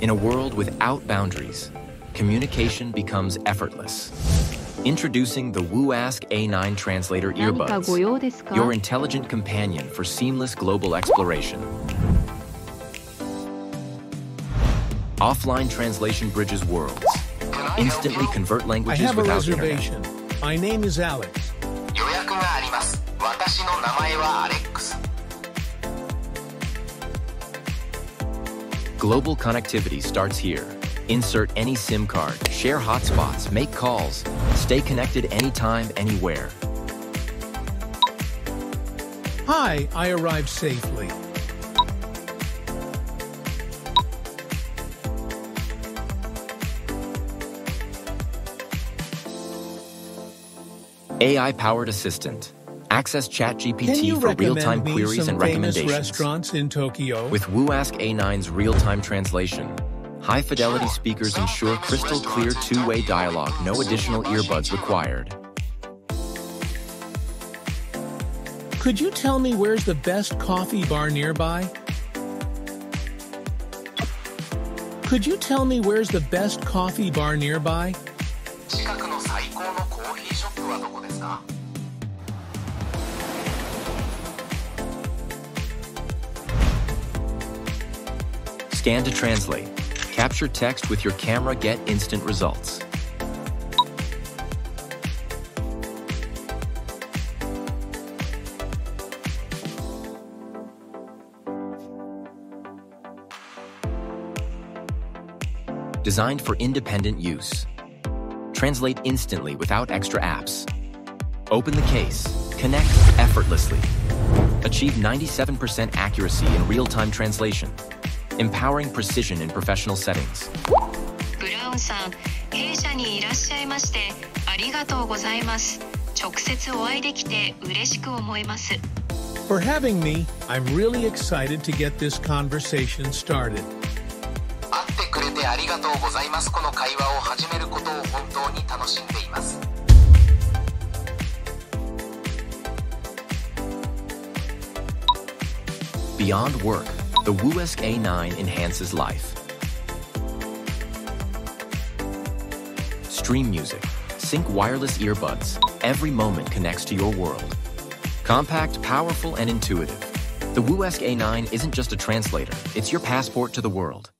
In a world without boundaries, communication becomes effortless. Introducing the Wooask A9 Translator Earbuds, your intelligent companion for seamless global exploration. Offline translation bridges worlds. Instantly convert languages without interruption. My name is Alex. Global connectivity starts here. Insert any SIM card, share hotspots, make calls, stay connected anytime, anywhere. Hi, I arrived safely. AI-powered assistant. Access ChatGPT for real-time queries and recommendations. Restaurants in Tokyo? With Wooask A9's real-time translation, high-fidelity speakers ensure crystal-clear two-way dialogue, no additional earbuds required. Could you tell me where's the best coffee bar nearby? Could you tell me where's the best coffee bar nearby? Scan to translate. Capture text with your camera, get instant results. Designed for independent use. Translate instantly without extra apps. Open the case. Connect effortlessly. Achieve 97% accuracy in real-time translation. Empowering precision in professional settings. For having me, I'm really excited to get this conversation started. Beyond work, the Wooask A9 enhances life. Stream music, sync wireless earbuds. Every moment connects to your world. Compact, powerful, and intuitive. The Wooask A9 isn't just a translator, it's your passport to the world.